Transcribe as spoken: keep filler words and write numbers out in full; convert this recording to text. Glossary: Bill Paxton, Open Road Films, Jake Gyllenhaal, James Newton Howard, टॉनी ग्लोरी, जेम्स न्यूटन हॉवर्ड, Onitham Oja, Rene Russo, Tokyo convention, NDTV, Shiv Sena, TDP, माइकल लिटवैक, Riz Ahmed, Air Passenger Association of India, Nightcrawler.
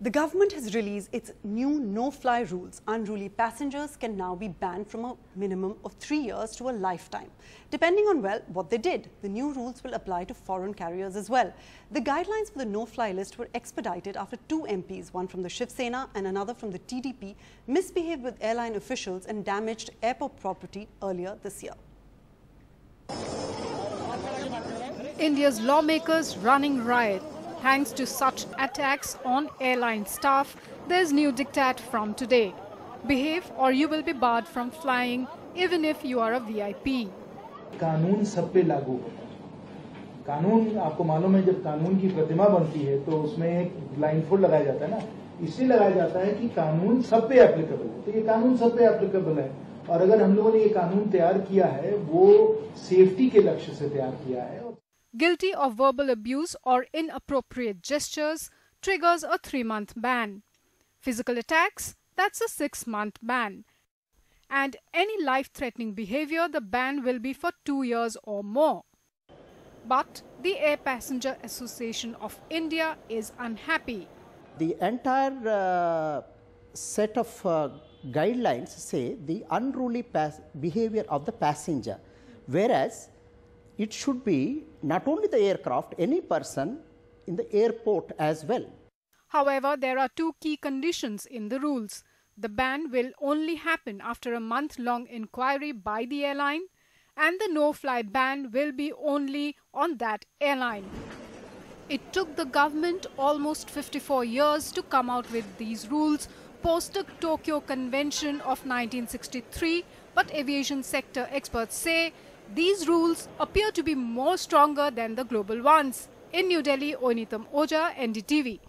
The government has released its new no-fly rules. Unruly passengers can now be banned from a minimum of three years to a lifetime. Depending on, well, what they did, the new rules will apply to foreign carriers as well. The guidelines for the no-fly list were expedited after two M Ps, one from the Shiv Sena and another from the T D P, misbehaved with airline officials and damaged airport property earlier this year. India's lawmakers running riot. Thanks to such attacks on airline staff, there's new diktat from today. Behave or you will be barred from flying, even if you are a V I P. कानून सब पे लागू होता है। कानून आपको मालूम है जब कानून की प्रतिमा बनती है तो उसमें एक ब्लाइंडफोल्ड लगाया जाता है ना, इसलिए लगाया जाता है कि कानून सब पे एप्लीकेबल है। तो ये कानून सब पे एप्लीकेबल है और अगर हम लोगों ने ये कानून तैयार किया है वो सेफ्टी के लक्ष्य से तैयार किया है। Guilty of verbal abuse or inappropriate gestures triggers a three-month ban. Physical attacks, that's a six-month ban. And any life-threatening behavior, the ban will be for two years or more. But the Air Passenger Association of India is unhappy. The entire uh, set of uh, guidelines say the unruly behavior of the passenger, whereas it should be not only the aircraft, any person in the airport as well. However, there are two key conditions in the rules. The ban will only happen after a month-long inquiry by the airline, and the no-fly ban will be only on that airline. It took the government almost fifty-four years to come out with these rules post the Tokyo Convention of nineteen sixty-three, but aviation sector experts say these rules appear to be more stronger than the global ones. In New Delhi, Onitham Oja, N D T V.